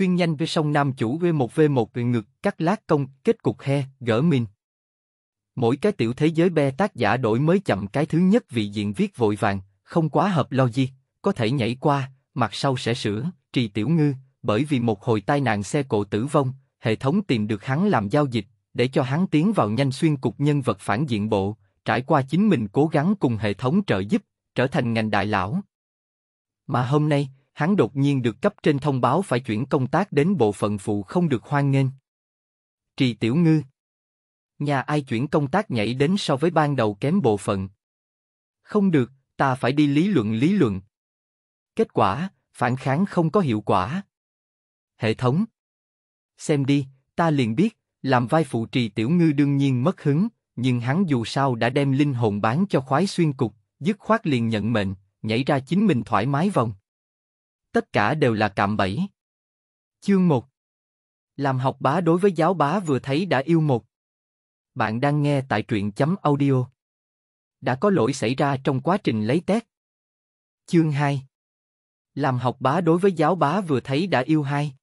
xuyên nhanh với sông Nam chủ V1V1 ngực cắt lát công, kết cục he, gỡ mình. Mỗi cái tiểu thế giới be tác giả đổi mới chậm cái thứ nhất vị diện viết vội vàng, không quá hợp logic, có thể nhảy qua, mặt sau sẽ sửa, Trì Tiểu Ngư, bởi vì một hồi tai nạn xe cộ tử vong, hệ thống tìm được hắn làm giao dịch, để cho hắn tiến vào nhanh xuyên cục nhân vật phản diện bộ, trải qua chính mình cố gắng cùng hệ thống trợ giúp, trở thành ngành đại lão. Mà hôm nay, hắn đột nhiên được cấp trên thông báo phải chuyển công tác đến bộ phận phụ không được hoan nghênh. Trì Tiểu Ngư. Nhà ai chuyển công tác nhảy đến so với ban đầu kém bộ phận? Không được, ta phải đi lý luận. Kết quả, phản kháng không có hiệu quả. Hệ thống. Xem đi, ta liền biết, làm vai phụ Trì Tiểu Ngư đương nhiên mất hứng, nhưng hắn dù sao đã đem linh hồn bán cho khoái xuyên cục, dứt khoát liền nhận mệnh, nhảy ra chính mình thoải mái vòng. Tất cả đều là cạm bẫy. Chương 1. Làm học bá đối với giáo bá vừa thấy đã yêu một. Bạn đang nghe tại truyện.audio. Đã có lỗi xảy ra trong quá trình lấy test. Chương 2. Làm học bá đối với giáo bá vừa thấy đã yêu hai.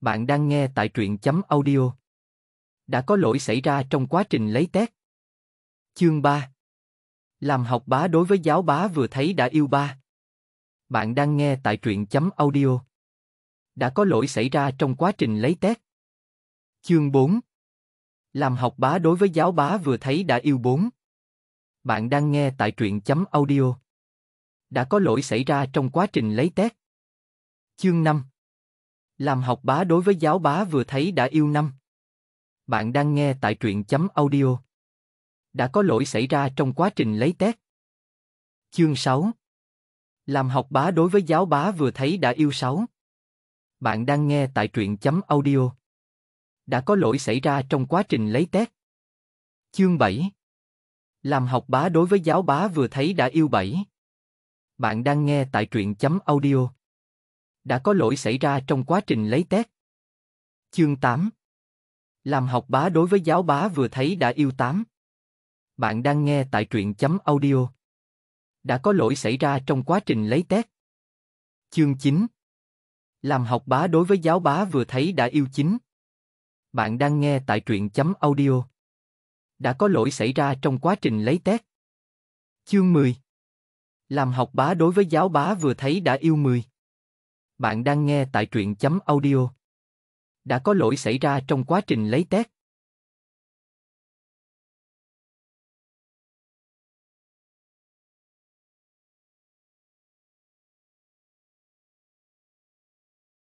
Bạn đang nghe tại truyện.audio. Đã có lỗi xảy ra trong quá trình lấy test. Chương 3. Làm học bá đối với giáo bá vừa thấy đã yêu ba. Bạn đang nghe tại truyện.audio. Đã có lỗi xảy ra trong quá trình lấy test. Chương 4. Làm học bá đối với giáo bá vừa thấy đã yêu bốn. Bạn đang nghe tại truyện.audio. Đã có lỗi xảy ra trong quá trình lấy test. Chương 5. Làm học bá đối với giáo bá vừa thấy đã yêu năm. Bạn đang nghe tại truyện.audio. Đã có lỗi xảy ra trong quá trình lấy test. Chương 6. Làm học bá đối với giáo bá vừa thấy đã yêu sáu. Bạn đang nghe tại truyện.audio. Đã có lỗi xảy ra trong quá trình lấy test. Chương 7. Làm học bá đối với giáo bá vừa thấy đã yêu bảy. Bạn đang nghe tại truyện.audio. Đã có lỗi xảy ra trong quá trình lấy test. Chương 8. Làm học bá đối với giáo bá vừa thấy đã yêu tám. Bạn đang nghe tại truyện.audio. Đã có lỗi xảy ra trong quá trình lấy test. Chương 9. Làm học bá đối với giáo bá vừa thấy đã yêu chín. Bạn đang nghe tại truyện.audio. Đã có lỗi xảy ra trong quá trình lấy test. Chương 10. Làm học bá đối với giáo bá vừa thấy đã yêu 10. Bạn đang nghe tại truyện.audio. Đã có lỗi xảy ra trong quá trình lấy test.